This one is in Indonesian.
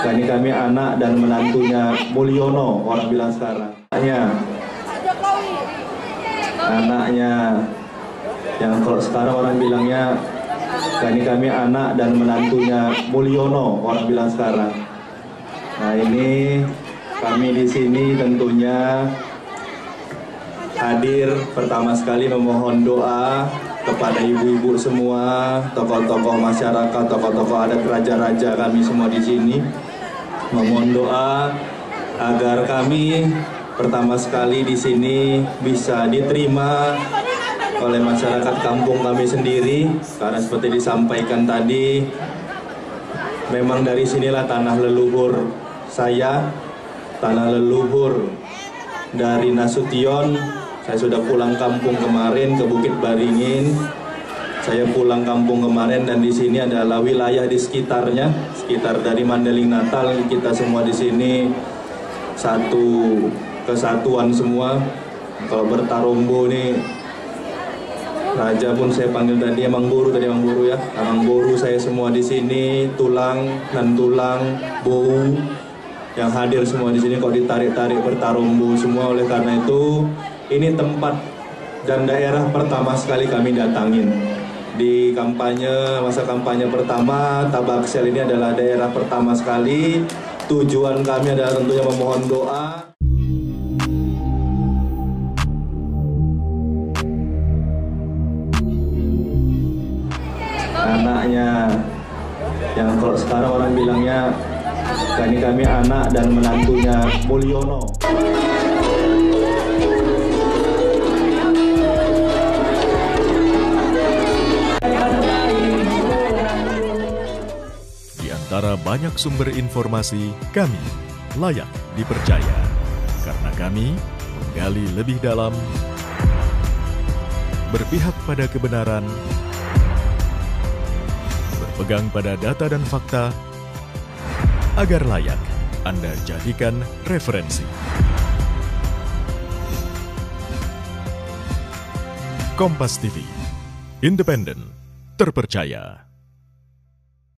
Karena kami anak dan menantunya Mulyono, orang bilang sekarang. Anaknya yang kalau sekarang orang bilangnya, karena kami anak dan menantunya Mulyono, orang bilang sekarang. Nah, ini kami di sini tentunya hadir pertama sekali memohon doa kepada ibu-ibu semua, tokoh-tokoh masyarakat, tokoh-tokoh adat, raja-raja kami semua di sini. Memohon doa agar kami pertama sekali di sini bisa diterima oleh masyarakat kampung kami sendiri, karena seperti disampaikan tadi, memang dari sinilah tanah leluhur saya, tanah leluhur dari Nasution. Saya sudah pulang kampung kemarin ke Bukit Baringin. Saya pulang kampung kemarin dan di sini adalah wilayah di sekitarnya, sekitar dari Mandailing Natal. Kita semua di sini satu kesatuan semua. Kalau bertarombo nih, raja pun saya panggil tadi Mangboru, ya. Mangboru saya semua di sini, tulang dan tulang, bau. Yang hadir semua di sini kok ditarik-tarik bertarumbu semua. Oleh karena itu, ini tempat dan daerah pertama sekali kami datangin. Di kampanye, masa kampanye pertama, Tabak Sel ini adalah daerah pertama sekali. Tujuan kami adalah tentunya memohon doa. Anaknya, yang kalau sekarang orang bilangnya, karena kami anak dan menantunya Mulyono. Di antara banyak sumber informasi, kami layak dipercaya karena kami menggali lebih dalam, berpihak pada kebenaran, berpegang pada data dan fakta, agar layak Anda jadikan referensi. Kompas TV, independen, terpercaya.